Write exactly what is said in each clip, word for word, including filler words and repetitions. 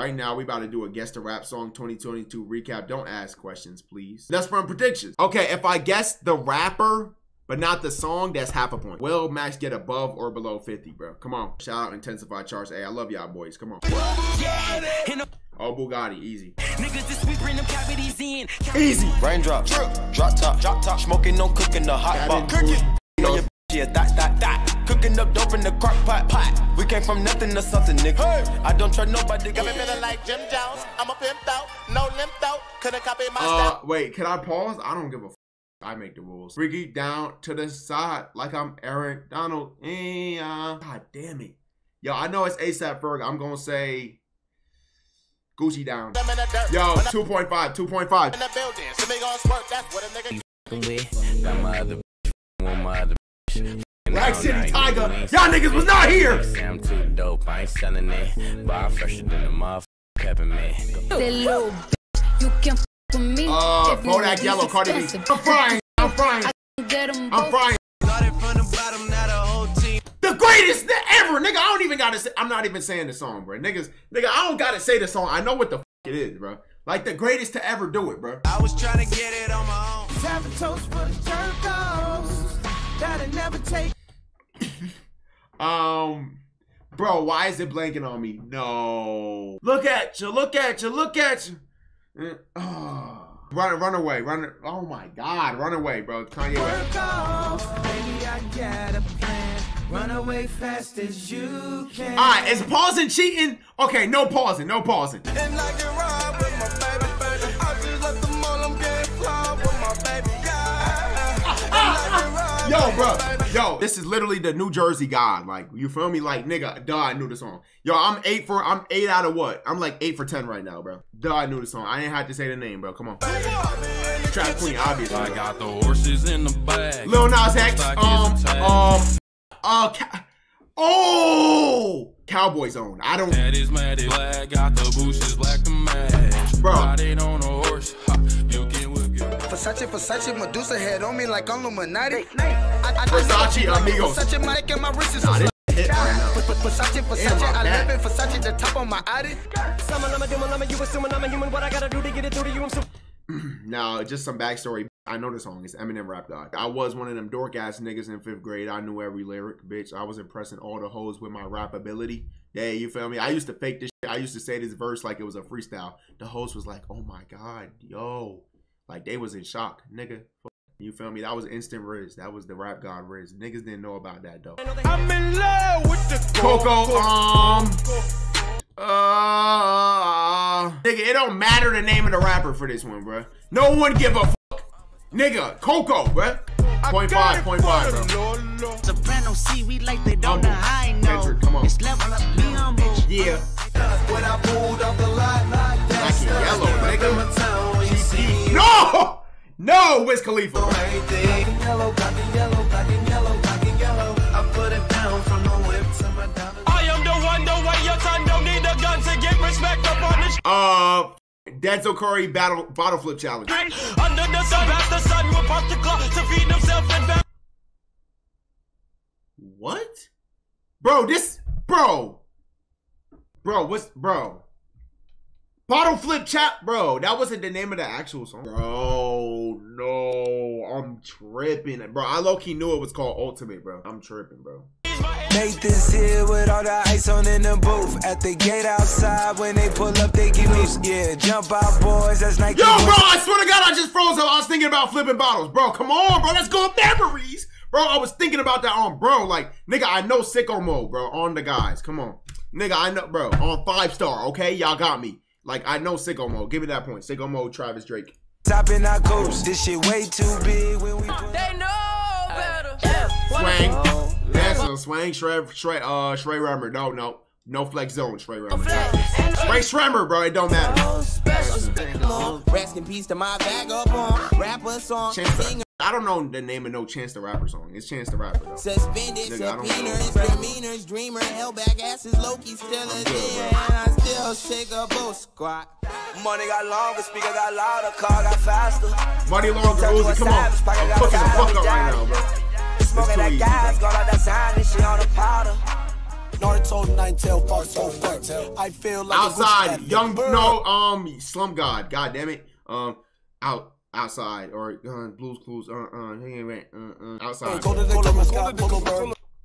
right now we about to do a Guess the Rap Song twenty twenty-two recap. Don't ask questions, please. That's from predictions. Okay, if I guess the rapper but not the song, that's half a point. Will Max get above or below fifty, bro? Come on. Shout out Intensify Charts. Hey, I love y'all boys. Come on. Oh, Bugatti, easy. Niggas this week bring them cavities in. Easy. Raindrop, drop top, drop top, smoking, no cooking, the hot pot. Cooking, no, yeah, that, that, that. Cooking up dope in the crock pot, pot. We came from nothing to something, nigga. Hey. I don't trust nobody. Got me feeling like Jim Jones. I'm a pimp out, no limp out. Couldn't copy my style. Uh, wait, can I pause? I don't give a f. I make the rules. Freaky down to the side like I'm Aaron Donald. Eh, uh, God damn it. Yo, I know it's A$AP Ferg. I'm going to say Gucci down. Yo, two point five, two point five. In the building, so they gonna squirt, that's what a nigga with. Got my other bitch, want my other bitch. Rack City Tyga, y'all niggas was not here. I'm too dope, I ain't selling it. But I'm fresher than the motherfucker having me. That little bitch, you can f with me. Uh, Bodak Yellow, Cardi B. I'm frying, I'm frying, I'm frying. Started from the bottom, now the whole team. The greatest nigga ever, nigga. I don't even gotta say, I'm not even saying the song, bro. Niggas, nigga, I don't gotta say the song. I know what the f it is, bro. Like the greatest to ever do it, bro. I was trying to get it on my own. Have a toast for the jerkos. That'll never take. um, bro, why is it blanking on me? No. Look at you, look at you, look at you. Mm, oh. Run, run away, run. Oh my God, run away, bro. Kanye West. Baby, I got a plan. Run away fast as you can. All right, is pausing cheating? Okay, no pausing, no pausing. And like a ride with my baby, baby. I just left the mall, I'm getting fly with my baby, yeah. Ah, ah, like ah. Yo, bro, baby. Yo, this is literally the New Jersey God. Like, you feel me? Like, nigga, duh, I knew the song. Yo, I'm eight for, I'm eight out of what? I'm like eight for ten right now, bro. Duh, I knew the song. I didn't have to say the name, bro. Come on. Baby, Trap Queen, obviously. I got the horses in the bag. Lil Nas X, um, um. Uh, oh, Cowboy Zone. I don't. That is mad. Black got the bushes, black the match. Bro, riding on a horse. You can whip your Versace, Versace, Medusa head on me like I'm Illuminati. Versace, amigos. Versace, Mike and my wrist is on. Versace, Versace, I live in Versace, the top of my attic. Some of them are doing lama. You assuming I'm a human. What I gotta do to get it through to you? I'm so. Now, just some backstory. I know the song. It's Eminem Rap Dog. I was one of them dork ass niggas in fifth grade. I knew every lyric, bitch. I was impressing all the hoes with my rap ability. Yeah, you feel me? I used to fake this shit. I used to say this verse like it was a freestyle. The hoes was like, oh my God, yo. Like they was in shock, nigga. You feel me? That was instant Riz. That was the Rap God Riz. Niggas didn't know about that though. I'm in love with the Coco. Um. Uh, nigga, it don't matter the name of the rapper for this one, bruh. No one give a fuck. Nigga, Coco, bruh. point five, point five, bro. Soprano C, we like they don't know I know. Kendrick, come on. It's level up, be humble. Yeah. When I pulled up the line, like yellow, nigga. No! No, Wiz Khalifa. Black and yellow, black and yellow, black and yellow, black and yellow. I put it down from the whip to my down. I am the one, the way your time don't need a gun to get respect upon this. Uh. Denzel Curry battle bottle flip challenge. Under the sun, past the sun, we'll pop the clock to feed himself and what? Bro, this bro. Bro, what's bro? Bottle flip chap, bro. That wasn't the name of the actual song. Bro, no. I'm tripping. Bro, I low-key knew it was called Ultimate, bro. I'm tripping, bro. Nathan's here with all the ice on in the booth. At the gate outside, when they pull up, they give me. Yeah, jump out, boys. That's Nike. Yo, bro, I swear to God, I just froze up. I was thinking about flipping bottles, bro. Come on, bro. Let's go memories, bro. I was thinking about that on, bro. Like, nigga, I know sicko mode, bro. On the guys, come on, nigga, I know, bro. On five star, okay, y'all got me. Like, I know sicko mode. Give me that point. Sicko mode, Travis Drake. Stopping our coast. This shit way too big when we. They know better. Yeah. Swing. That's a swang, Shrey, Shrey, uh, Shrey Rammer. No, no, no flex zone, Shrey Rammer. Shrey Shrammer, bro, it don't matter. Rest in peace to my vagabond rapper song. I don't know the name of no Chance the Rapper song. It's Chance the Rapper though. Suspended, subpoenas, demeanors, dreamer, hellback asses, Loki still a deer, and I still shake a bull squat. Money got longer, speaker got louder, car got faster. Money longer, Uzi, come on. I'm fucking the fuck up right now, bro. Smoking that gas, got all that sign and shit on the powder. Naruto clientele far so far. I feel like outside, young no um slum god, god damn it, um out. Outside or uh, Blues Clues, uh uh, uh, outside.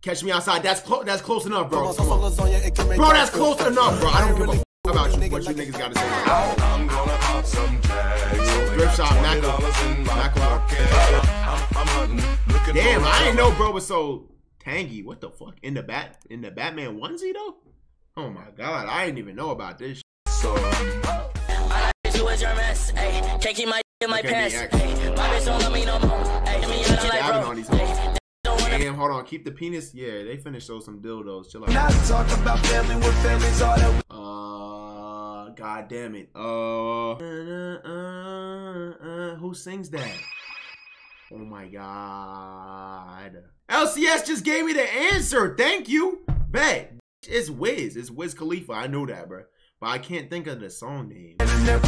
Catch me outside. That's close. That's close enough, bro. Come on. Bro, that's close enough, bro. I don't give a f about you, what you niggas gotta say. I'm gonna pop some tags. Thrift shop, Macklemore. Macklemore. Damn, I ain't know, bro, was so tangy. What the fuck? In the bat, in the Batman onesie though. Oh my god, I didn't even know about this. So I like to wear your mess. Hey, can't keep my. My pants. Damn, hold on. Keep the penis. Yeah, they finished those some dildos. Chill out. Uh, god damn it. Uh, uh, uh, uh, who sings that? Oh my god. L C S just gave me the answer. Thank you. Bet. It's Wiz. It's Wiz Khalifa. I know that, bro. But I can't think of the song name. Yeah, I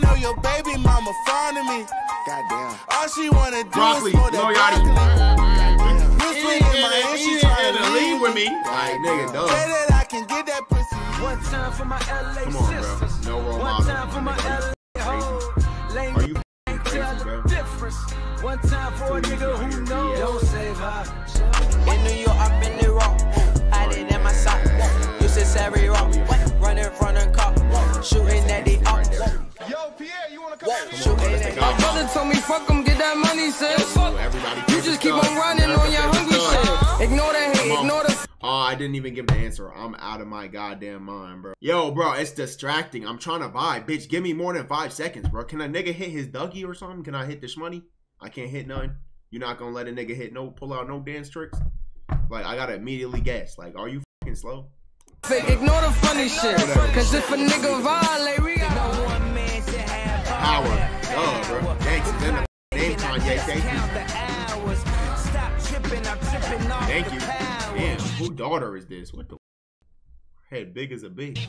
know your baby mama fond of me. Goddamn. All she wanna do broccoli. Is no yachty. She trying to leave with me. Like nigga, dog. Say that I can get that pussy. One time for my L A sisters. No role model. One time for my L A hoes. Are you crazy, bro? One time for a nigga who knows. Don't save her. In New York, I've been the rock. Hiding in my sock. You said Sari rock. Running from the cop. Shooting at the op. Yo, Pierre, you wanna come here? Shooting at the op. My brother told me, fuck them, get that money, sis. You just keep on running on your hungry shit. Ignore the hate, ignore the. Oh, I didn't even give the answer. I'm out of my goddamn mind, bro. Yo, bro, it's distracting. I'm trying to vibe. Bitch, give me more than five seconds, bro. Can a nigga hit his Dougie or something? Can I hit the shmoney? I can't hit none. You're not gonna let a nigga hit no, pull out no dance tricks? Like, I gotta immediately guess. Like, are you fucking slow? Ignore the funny shit. Cause if a nigga violate, we got no one man to have power. Oh, bro. Thanks. Then the name Kanye. Thank you. Stop tripping. I'm tripping off. Thank you. Damn, who daughter is this? What the head big as a bitch.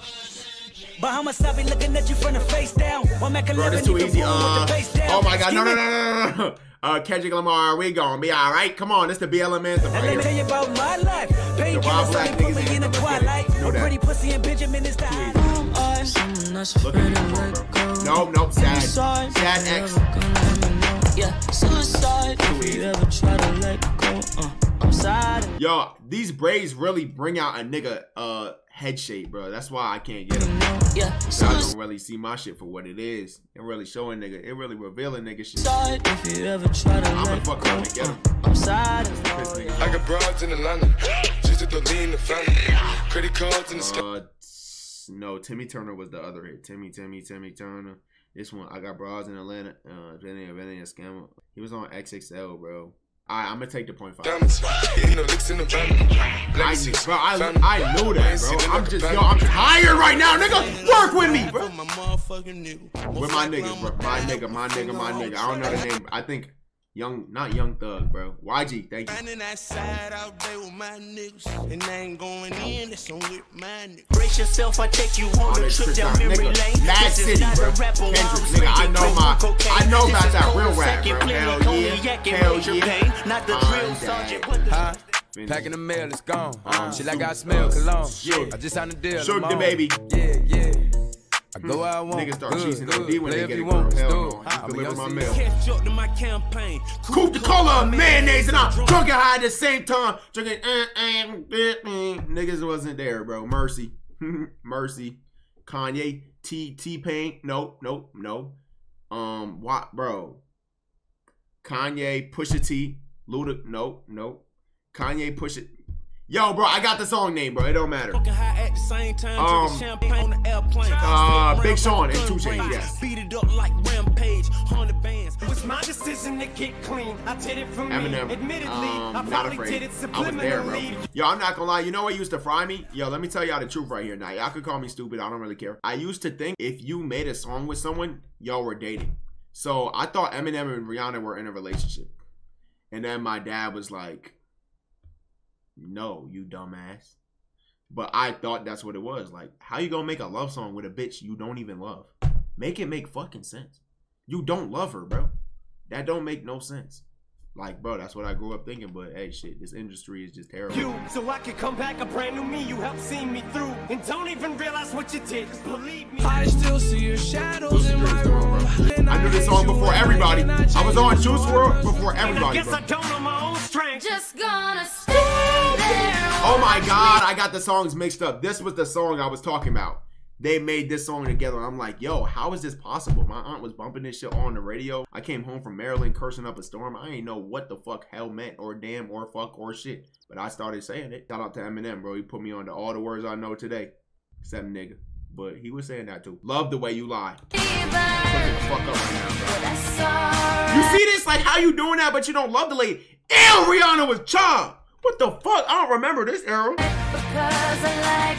Bahamas, I be looking at you from the face down. Bro, that's too easy. Uh, oh my god, no, no, no, no, no. Uh, Kendrick Lamar, we gonna be alright. Come on, this the B L M anthem right here. Let me tell you about my life. The wild black niggas in the twilight. No pretty pussy and Benjamin is the highlight. Look at me, bro. No, no, sad. Sad X. Yeah, suicide. If you ever try to let go, uh, I'm sad. Yo, these braids really bring out a nigga, uh, head shape, bro. That's why I can't get them. Yeah, so I don't really see my shit for what it is. It really showing nigga. It really revealing nigga shit. If you ever try to I'm gonna fuck around and get him. I'm sad. I got broads in Atlanta. She's at the lean the family. Credit cards in the sky. No, Timmy Turner was the other hit. Timmy, Timmy, Timmy Turner. This one, I got broads in Atlanta. Uh, Vinny, Vinny, a scammer. He was on X X L, bro. Alright, I'm gonna take the point five. I, bro, I, I knew that, bro. I'm just, yo, I'm tired right now, nigga. Work with me, bro. With my nigga, bro. My nigga, my nigga, my nigga. I don't know the name. I think Young, not Young Thug, bro. Y G, thank you. Brace yourself, I take you on a trip down memory lane. Mad City, bro. Kendrick, nigga, I know my, I know about that real rap, bro. Hell yeah, hell yeah. Not the drill sergeant, but the... Packing the mail, it's gone. Um, she like I smell cologne. Yeah, I just signed a deal. Shook the baby. Yeah, yeah. I go where I want. Niggas start cheesing O D when they get it. Girl, hell no. I deliver my mail. Coop the cola of mayonnaise and I'm drunk and high at the same time. Drinking. Niggas wasn't there, bro. Mercy. Mercy. Kanye. T. T. Pain. Nope. Nope. No. Um. What, bro? Kanye. Pusha T. Luda. Nope. Nope. Kanye push it. Yo, bro, I got the song name, bro. It don't matter. Um, uh, Big Sean and two chainz, yes. Beat it up like Rampage, haunted bands. It was my decision to get clean. I did it from Eminem. Admittedly, I'm not afraid. I was there, bro. Yo, I'm not gonna lie. You know what used to fry me? Yo, let me tell y'all the truth right here. Now, y'all could call me stupid. I don't really care. I used to think if you made a song with someone, y'all were dating. So I thought Eminem and Rihanna were in a relationship. And then my dad was like, no, you dumbass. But I thought that's what it was. Like, how you gonna make a love song with a bitch you don't even love? Make it make fucking sense. You don't love her, bro. That don't make no sense. Like, bro, that's what I grew up thinking, but hey, shit, this industry is just terrible. You, so I could come back a brand new me, you helped see me through, and don't even realize what you did, just believe me. I still see your shadows in my room. I knew this song before everybody. I was on Juice world before everybody, bro. I guess I don't know my own strength. Just gonna stay there. Oh my God, I got the songs mixed up. This was the song I was talking about. They made this song together. I'm like, yo, how is this possible? My aunt was bumping this shit on the radio. I came home from Maryland cursing up a storm. I ain't know what the fuck hell meant or damn or fuck or shit. But I started saying it. Shout out to Eminem, bro. He put me on to all the words I know today. Except nigga. But he was saying that too. Love the way you lie. Fuck up right now, bro. You see this? Like, how you doing that but you don't love the lady? Ew, Rihanna was chopped. What the fuck? I don't remember this era. Because I like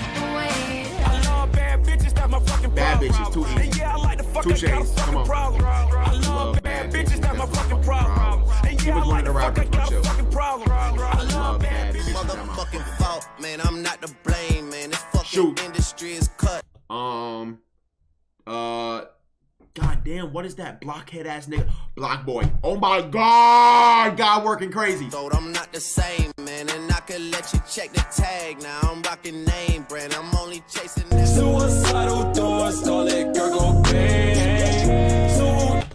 bad bitches too easy. Yeah, I like the fucking two Chainz. Come on. Problem. I love bad bitches, that's my fucking problem. And yeah, I like the fucking fucking problem. I love bad bitches, motherfucking fault, man. I'm not to blame, man. This fucking industry is cut. Um uh goddamn, what is that blockhead ass nigga? Block boy. Oh my God, God working crazy. So I'm not the same, man, and I can let you check the tag. Now I'm rocking name brand. I'm only chasing that suicidal doors. Don't let Kurt Cobain.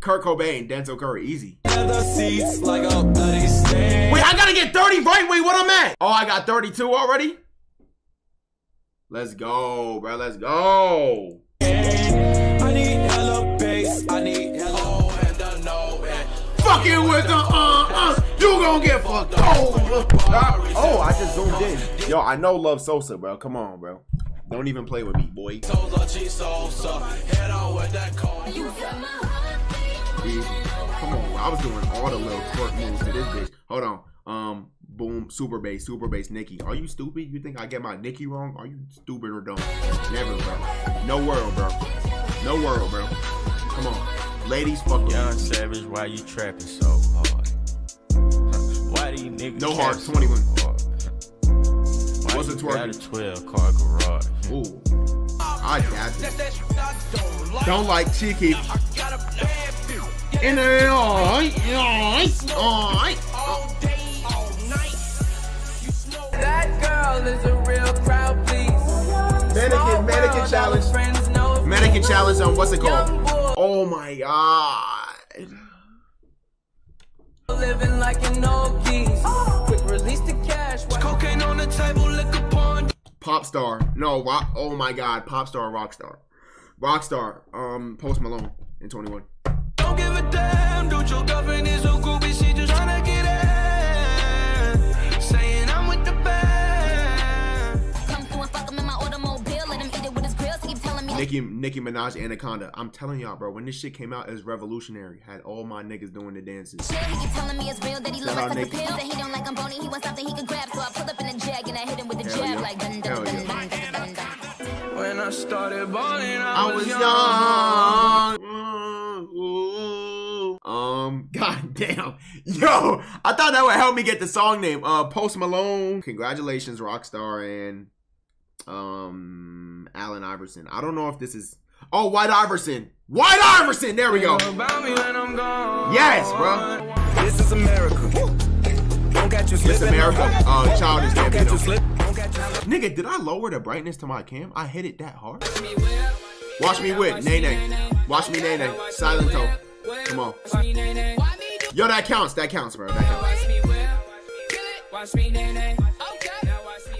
Kurt Cobain, Denzel Curry, easy. Leather seats like a bloody stain. Wait, I gotta get thirty right. Wait, what I'm at? Oh, I got thirty-two already. Let's go, bro. Let's go. I need hello bass, I need hello and I know it. Fucking with the uh-uh, you gon' get fucked over. Oh, I just zoomed in. Yo, I know Love Sosa, bro. Come on, bro. Don't even play with me, boy. You feel my heartbeat. Come on, bro. I was doing all the little twerk moves to this bitch. Hold on. Um, boom, super bass, super bass, Nicki. Are you stupid? You think I get my Nicki wrong? Are you stupid or dumb? Never, bro. No world, bro. No world, bro. Come on. Ladies, fuck you. Young Savage, why you trapping so hard? Why do you niggas? No heart, twenty-one. What's a twerking? twelve car garage. Ooh. I got it. Don't like Chief Keef. In the alright, alright, alright. All day, all night. That girl is a real crowd, please. Mannequin, mannequin challenge. Mannequin challenge on what's it called? Oh my God. Living like an old geese. Quick release the cash. Cocaine on the table, lick upon. Pop star. No, rock. Oh my God. Pop star, rock star. Rock star. Um, Post Malone and twenty-one. Don't give a damn. Don't your government is so goofy. She just trying to get in. Saying I'm with the band. Come through and fuck them in my automobile. Let him eat it with his grill. Keep telling me. Nicki, Nicki Minaj, Anaconda. I'm telling y'all, bro, when this shit came out, it was revolutionary. Had all my niggas doing the dances. He keep telling me it's real that he loves the pill. That he don't like I'm bony. He wants something he can grab. So I pull up in a jag and I hit him with a jab. Like dun dun dun dun dun dun. When I started balling, I, I was young. young. Um, goddamn, yo, I thought that would help me get the song name. Uh, Post Malone. Congratulations, Rockstar and um, Allen Iverson. I don't know if this is. Oh, White Iverson. White Iverson. There we go. Yes, bro. This is America. Don't catch you slipping. This America. Uh, Childish Gambino. Nigga, did I lower the brightness to my cam? I hit it that hard. Watch me whip, nay nay. Watch me nay nay. Silento. Come on. Yo, that counts. That counts, bro. That counts.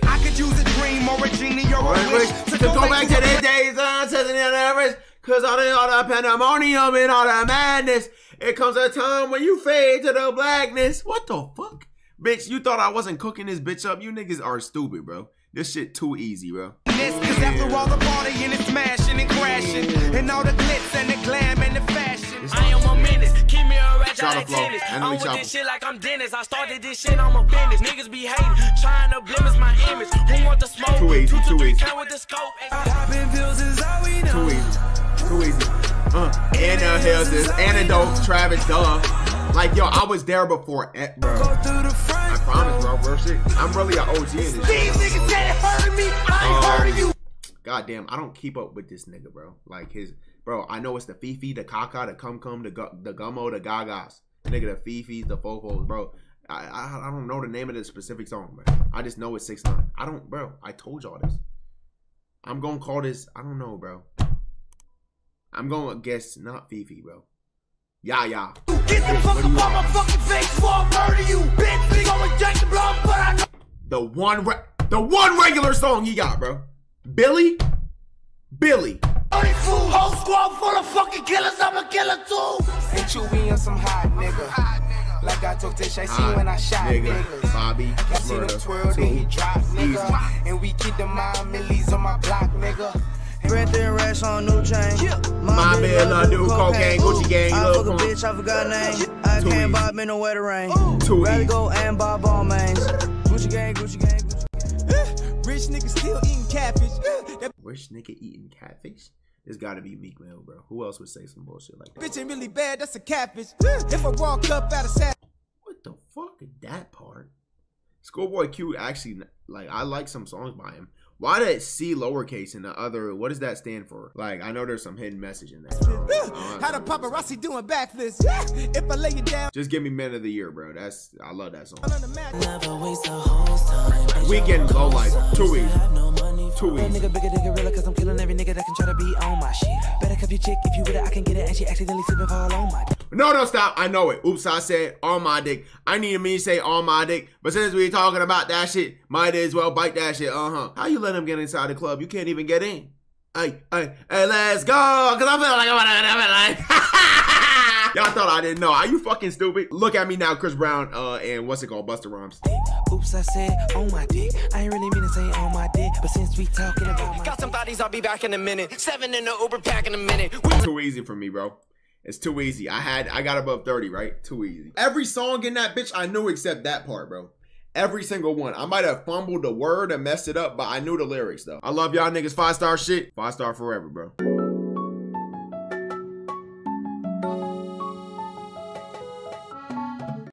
I could use a dream or a genie or a wish to go back to the days until the average. Cause all the all the pandemonium and all the madness. It comes a time when you fade to the blackness. What the fuck? Bitch, you thought I wasn't cooking this bitch up? You niggas are stupid, bro. This shit too easy, bro. This, cause after all the partying and smashing and crashing, and all the glitz and the glam and the fashion. I am a menace, keep me a ratchet like tennis. I'm with this shit like I'm Dennis. I started this shit, I'm a business. Niggas be hating, trying to blemish my image. Who want the smoke? Too easy, too easy. Popping pills is all we know. Too easy, too easy. Uh, in the hills is antidote, Travis, duh. Like, yo, I was there before, eh, bro. I promise, bro, bro, shit. I'm really an O G in this shit. These niggas that hurt me, I ain't hurt you. Goddamn, I don't keep up with this nigga, bro. Like, his, bro, I know it's the Fifi, the Kaka, the Cum Cum, the, gu the Gummo, the Gagas. nigga, the Fifi's, the Fofos, bro. I, I I don't know the name of the specific song, man. I just know it's six nine. I don't, bro. I told y'all this. I'm gonna call this. I don't know, bro. I'm gonna guess not Fifi, bro. Yeah, yeah. Get the fuck up on my fucking face before I murder you, bitch. We gonna inject the blood, but I know the one re the one regular song he got, bro. Billy, Billy. Whole squad full of fucking killers. I'm a killer too. Hit you being some hot nigga. Like I told Tish, I see when I shot niggas. Bobby, I see them twirl, then he dropped, nigga. And we keep the mind millies on my block, nigga. Breath and rash on new chain. My man, I do cocaine, Gucci gang. I fuck a bitch, I forgot name. I can't bob in the wetter rain. Rather go and bob all mains. Gucci gang, Gucci gang, Gucci. Rich nigga still eating catfish. Rich nigga eating catfish? It's gotta be Meek Mill, bro. Who else would say some bullshit like that? Bitch ain't really bad, that's a catfish. If I walk up out of sad. What the fuck is that part? Schoolboy Q actually, like, I like some songs by him. Why that C lowercase and the other, what does that stand for? Like, I know there's some hidden message in that. How the paparazzi doing backflips? If I lay you down. Just give me Man of the Year, bro. That's, I love that song. Never waste a whole time. Weekend Low Life, two weeks. Too easy. Nigga bigger than gorilla, cause I'm killing every nigga that can try to be on my shit. Better cup your chick if you with it, I can get it, and she accidentally slipping fall on my dick. No, no, stop. I know it. Oops, I said on my dick. I needed me to say on my dick, but since we talking about that shit, might as well bite that shit. Uh huh. How you let him get inside the club? You can't even get in. Hey, hey, hey, let's go, cause I feel like I'm like. Y'all thought I didn't know. Are you fucking stupid? Look at me now, Chris Brown, uh, and what's it called, Busta Rhymes. Oops, I said on my dick. I ain't really mean to say on my dick, but since we talking about my got some bodies, I'll be back in a minute. Seven in the Uber pack in a minute. It's too easy for me, bro. It's too easy. I had, I got above thirty, right? Too easy. Every song in that bitch, I knew except that part, bro. Every single one. I might have fumbled the word and messed it up, but I knew the lyrics, though. I love y'all niggas. Five star shit. Five star forever, bro.